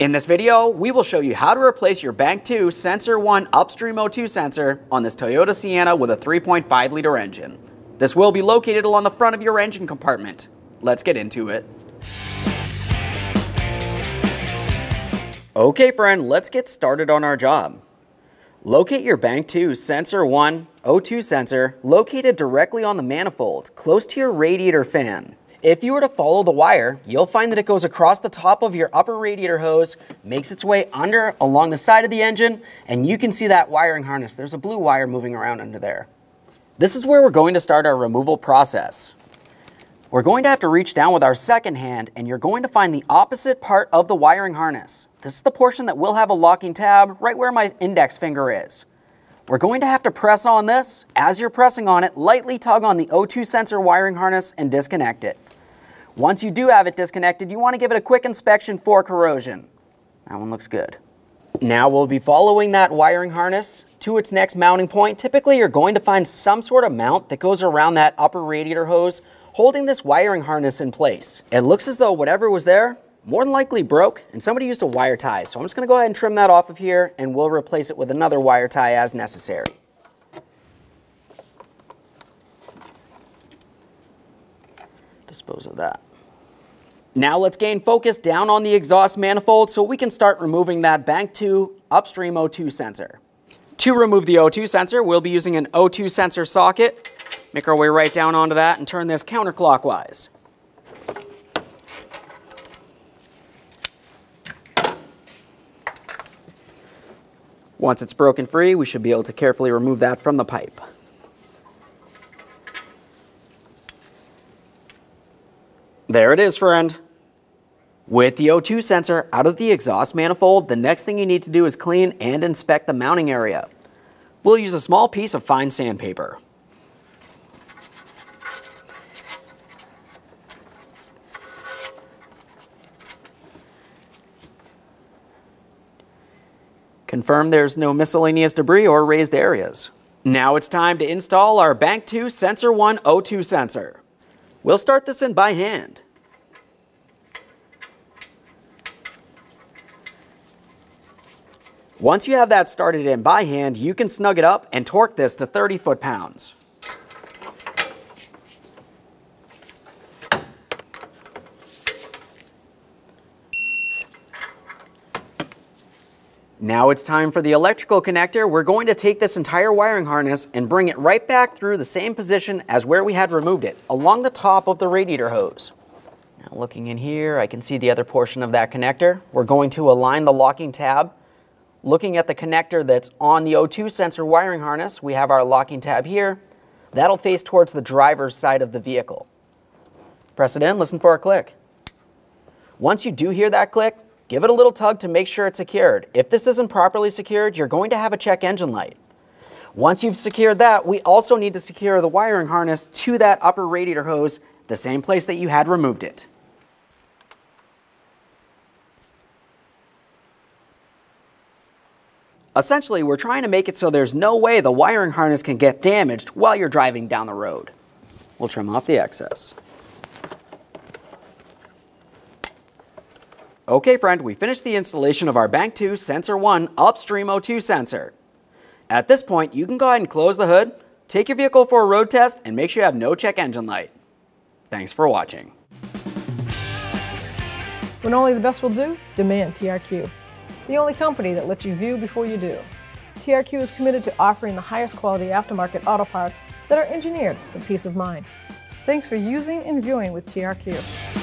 In this video, we will show you how to replace your Bank 2 Sensor 1 Upstream O2 sensor on this Toyota Sienna with a 3.5 liter engine. This will be located along the front of your engine compartment. Let's get into it. Okay friend, let's get started on our job. Locate your Bank 2 Sensor 1 O2 sensor located directly on the manifold, close to your radiator fan. If you were to follow the wire, you'll find that it goes across the top of your upper radiator hose, makes its way under along the side of the engine, and you can see that wiring harness. There's a blue wire moving around under there. This is where we're going to start our removal process. We're going to have to reach down with our second hand, and you're going to find the opposite part of the wiring harness. This is the portion that will have a locking tab right where my index finger is. We're going to have to press on this. As you're pressing on it, lightly tug on the O2 sensor wiring harness and disconnect it. Once you do have it disconnected, you want to give it a quick inspection for corrosion. That one looks good. Now we'll be following that wiring harness to its next mounting point. Typically, you're going to find some sort of mount that goes around that upper radiator hose, holding this wiring harness in place. It looks as though whatever was there more than likely broke and somebody used a wire tie. So I'm just going to go ahead and trim that off of here and we'll replace it with another wire tie as necessary. Dispose of that. Now let's gain focus down on the exhaust manifold so we can start removing that Bank 2 upstream O2 sensor. To remove the O2 sensor, we'll be using an O2 sensor socket. Make our way right down onto that and turn this counterclockwise. Once it's broken free, we should be able to carefully remove that from the pipe. There it is, friend. With the O2 sensor out of the exhaust manifold, the next thing you need to do is clean and inspect the mounting area. We'll use a small piece of fine sandpaper. Confirm there's no miscellaneous debris or raised areas. Now it's time to install our Bank 2 Sensor 1 O2 sensor. We'll start this in by hand. Once you have that started in by hand, you can snug it up and torque this to 30 foot-pounds. Now it's time for the electrical connector. We're going to take this entire wiring harness and bring it right back through the same position as where we had removed it, along the top of the radiator hose. Now looking in here, I can see the other portion of that connector. We're going to align the locking tab. Looking at the connector that's on the O2 sensor wiring harness, we have our locking tab here. That'll face towards the driver's side of the vehicle. Press it in, listen for a click. Once you do hear that click, give it a little tug to make sure it's secured. If this isn't properly secured, you're going to have a check engine light. Once you've secured that, we also need to secure the wiring harness to that upper radiator hose, the same place that you had removed it. Essentially, we're trying to make it so there's no way the wiring harness can get damaged while you're driving down the road. We'll trim off the excess. Okay friend, we finished the installation of our Bank 2 Sensor 1 Upstream O2 sensor. At this point, you can go ahead and close the hood, take your vehicle for a road test, and make sure you have no check engine light. Thanks for watching. When only the best will do, demand TRQ. The only company that lets you view before you do. TRQ is committed to offering the highest quality aftermarket auto parts that are engineered for peace of mind. Thanks for using and viewing with TRQ.